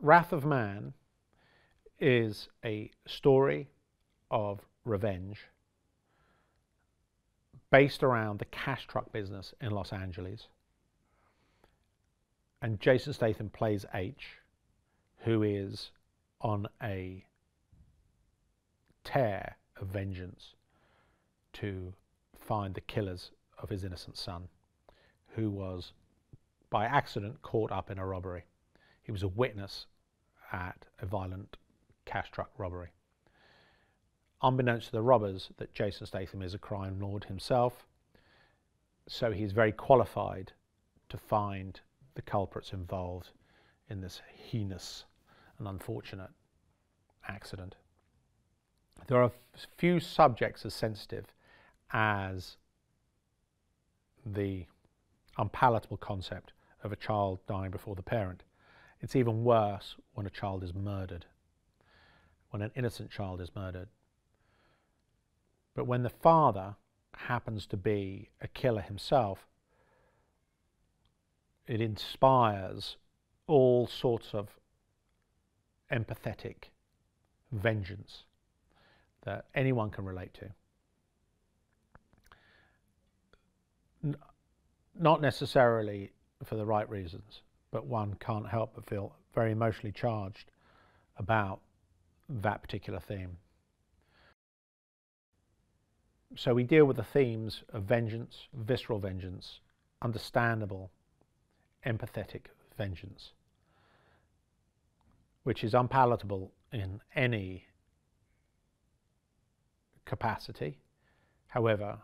Wrath of Man is a story of revenge based around the cash truck business in Los Angeles. And Jason Statham plays H, who is on a tear of vengeance to find the killers of his innocent son, who was by accident caught up in a robbery. He was a witness at a violent cash truck robbery. Unbeknownst to the robbers that Jason Statham is a crime lord himself, so he's very qualified to find the culprits involved in this heinous and unfortunate accident. There are few subjects as sensitive as the unpalatable concept of a child dying before the parent. It's even worse when a child is murdered, when an innocent child is murdered. But when the father happens to be a killer himself, it inspires all sorts of empathetic vengeance that anyone can relate to. Not necessarily for the right reasons, but one can't help but feel very emotionally charged about that particular theme. So we deal with the themes of vengeance, visceral vengeance, understandable, empathetic vengeance, which is unpalatable in any capacity. However,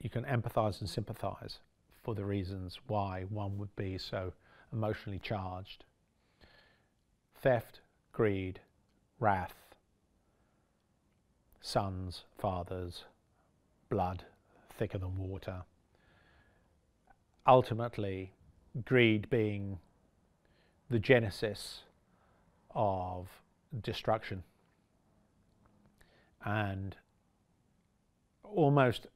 you can empathize and sympathize for the reasons why one would be so emotionally charged. Theft, greed, wrath, sons, fathers, blood thicker than water. Ultimately, greed being the genesis of destruction, and almost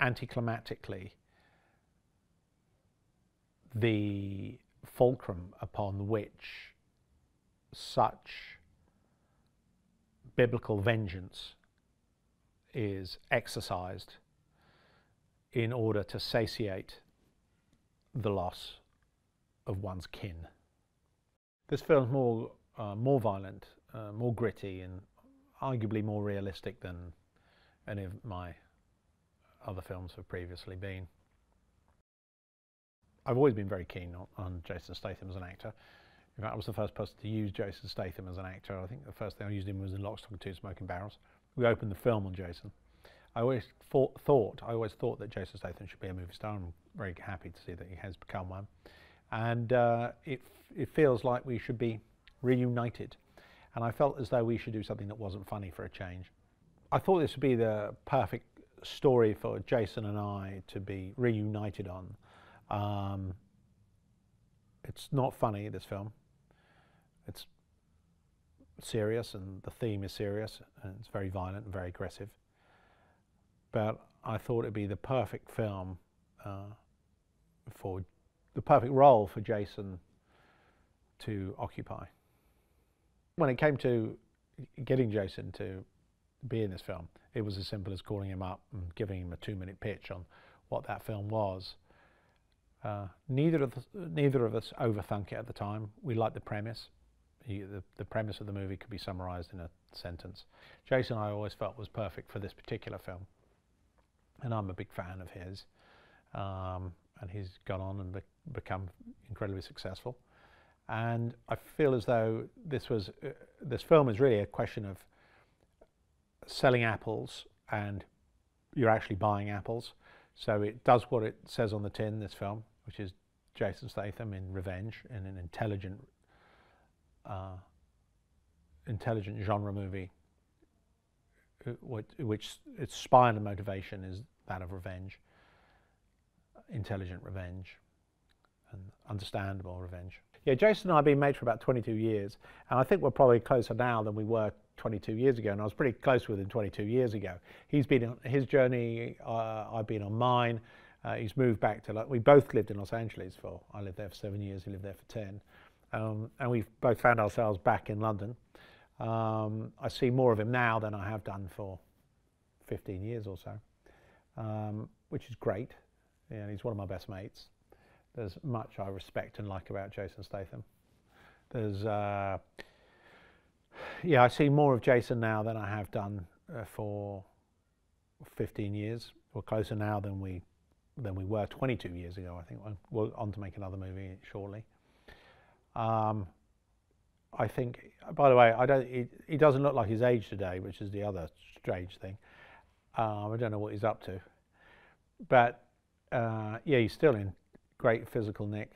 anticlimactically the fulcrum upon which such biblical vengeance is exercised in order to satiate the loss of one's kin. This film's more violent, more gritty, and arguably more realistic than any of my other films have previously been. I've always been very keen on Jason Statham as an actor. In fact, I was the first person to use Jason Statham as an actor. I think the first thing I used him was in Lock, Stock and Two Smoking Barrels. We opened the film on Jason. I always thought that Jason Statham should be a movie star. I'm very happy to see that he has become one. And it feels like we should be reunited. And I felt as though we should do something that wasn't funny for a change. I thought this would be the perfect story for Jason and I to be reunited on. It's not funny, this film. It's serious, and the theme is serious, and it's very violent and very aggressive. But I thought it'd be the perfect film for the perfect role for Jason to occupy. When it came to getting Jason to be in this film, it was as simple as calling him up and giving him a 2-minute pitch on what that film was. Neither of us overthunk it at the time. We liked the premise. The premise of the movie could be summarized in a sentence. Jason, I always felt, was perfect for this particular film, and I'm a big fan of his. And he's gone on and become incredibly successful. And I feel as though this film is really a question of selling apples, and you're actually buying apples. So it does what it says on the tin, this film, which is Jason Statham in revenge, in an intelligent genre movie, which its spine and motivation is that of revenge, intelligent revenge, and understandable revenge. Yeah, Jason and I have been mates for about 22 years, and I think we're probably closer now than we were 22 years ago, and I was pretty close with him 22 years ago. He's been on his journey, I've been on mine. He's moved back to, we both lived in Los Angeles for, I lived there for 7 years, he lived there for 10. and we've both found ourselves back in London. I see more of him now than I have done for 15 years or so, which is great. Yeah, he's one of my best mates. There's much I respect and like about Jason Statham. There's, yeah, I see more of Jason now than I have done for 15 years. We're closer now than we were 22 years ago, I think. We're on to make another movie shortly. I think, by the way, he doesn't look like his age today, which is the other strange thing. I don't know what he's up to. But, yeah, he's still in great physical nick.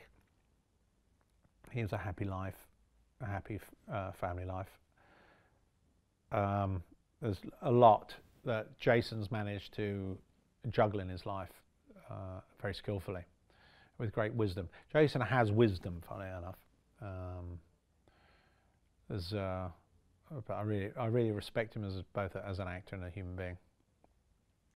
He has a happy life, a happy family life. There's a lot that Jason's managed to juggle in his life very skillfully, with great wisdom. Jason has wisdom, funny enough. But I really respect him as both an actor and a human being.